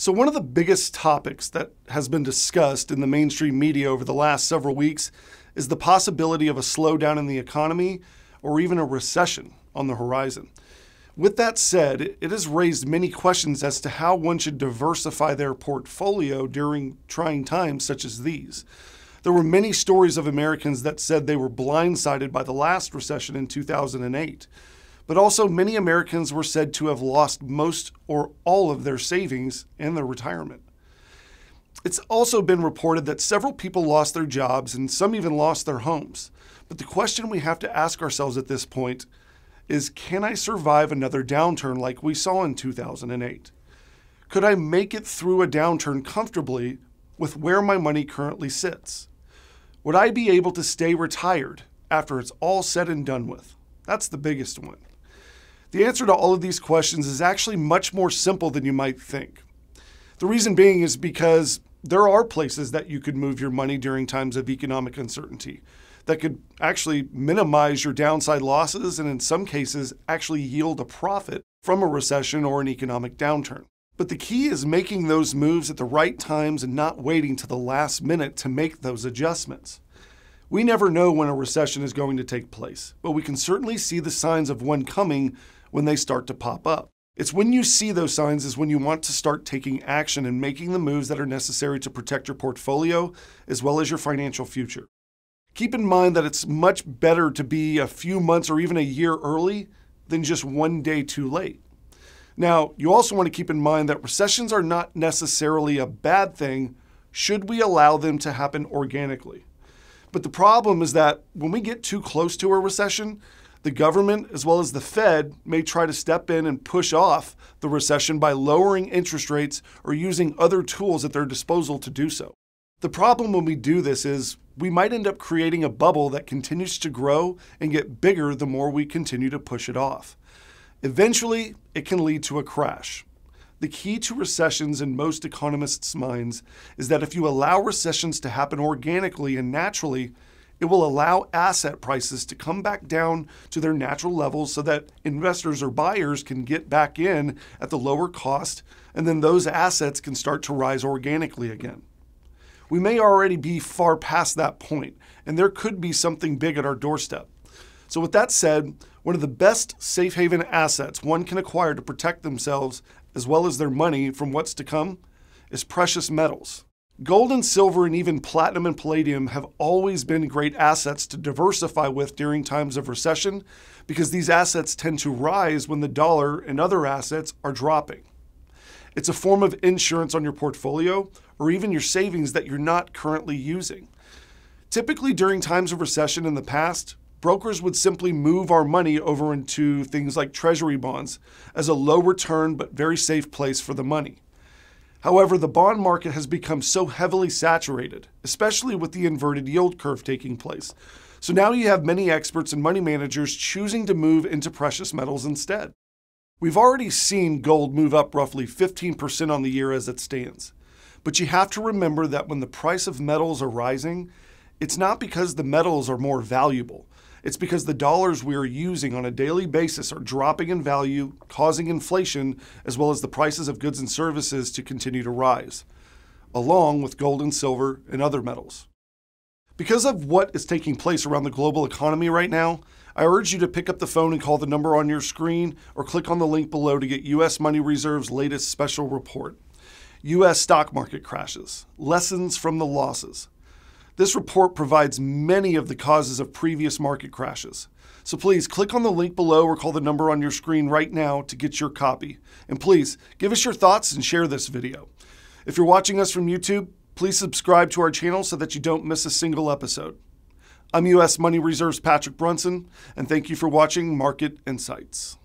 So one of the biggest topics that has been discussed in the mainstream media over the last several weeks is the possibility of a slowdown in the economy or even a recession on the horizon. With that said, it has raised many questions as to how one should diversify their portfolio during trying times such as these. There were many stories of Americans that said they were blindsided by the last recession in 2008, but also many Americans were said to have lost most or all of their savings and their retirement. It's also been reported that several people lost their jobs and some even lost their homes. But the question we have to ask ourselves at this point is, can I survive another downturn like we saw in 2008? Could I make it through a downturn comfortably with where my money currently sits? Would I be able to stay retired after it's all said and done with? That's the biggest one. The answer to all of these questions is actually much more simple than you might think. The reason being is because there are places that you could move your money during times of economic uncertainty that could actually minimize your downside losses and in some cases actually yield a profit from a recession or an economic downturn. But the key is making those moves at the right times and not waiting to the last minute to make those adjustments. We never know when a recession is going to take place, but we can certainly see the signs of one coming when they start to pop up. It's when you see those signs is when you want to start taking action and making the moves that are necessary to protect your portfolio as well as your financial future. Keep in mind that it's much better to be a few months or even a year early than just one day too late. Now, you also want to keep in mind that recessions are not necessarily a bad thing should we allow them to happen organically. But the problem is that when we get too close to a recession, the government as well as the Fed may try to step in and push off the recession by lowering interest rates or using other tools at their disposal to do so. The problem when we do this is we might end up creating a bubble that continues to grow and get bigger the more we continue to push it off. Eventually, it can lead to a crash. The key to recessions in most economists' minds is that if you allow recessions to happen organically and naturally, it will allow asset prices to come back down to their natural levels so that investors or buyers can get back in at the lower cost, and then those assets can start to rise organically again. We may already be far past that point, and there could be something big at our doorstep. So with that said, one of the best safe haven assets one can acquire to protect themselves as well as their money from what's to come is precious metals. Gold and silver and even platinum and palladium have always been great assets to diversify with during times of recession because these assets tend to rise when the dollar and other assets are dropping. It's a form of insurance on your portfolio or even your savings that you're not currently using. Typically during times of recession in the past, brokers would simply move our money over into things like treasury bonds as a low return but very safe place for the money. However, the bond market has become so heavily saturated, especially with the inverted yield curve taking place. So now you have many experts and money managers choosing to move into precious metals instead. We've already seen gold move up roughly 15% on the year as it stands. But you have to remember that when the price of metals are rising, it's not because the metals are more valuable. It's because the dollars we are using on a daily basis are dropping in value, causing inflation, as well as the prices of goods and services to continue to rise, along with gold and silver and other metals. Because of what is taking place around the global economy right now, I urge you to pick up the phone and call the number on your screen or click on the link below to get U.S. Money Reserve's latest special report, U.S. Stock Market Crashes: Lessons from the Losses. This report provides many of the causes of previous market crashes. So please click on the link below or call the number on your screen right now to get your copy. And please give us your thoughts and share this video. If you're watching us from YouTube, please subscribe to our channel so that you don't miss a single episode. I'm U.S. Money Reserve's Patrick Brunson, and thank you for watching Market Insights.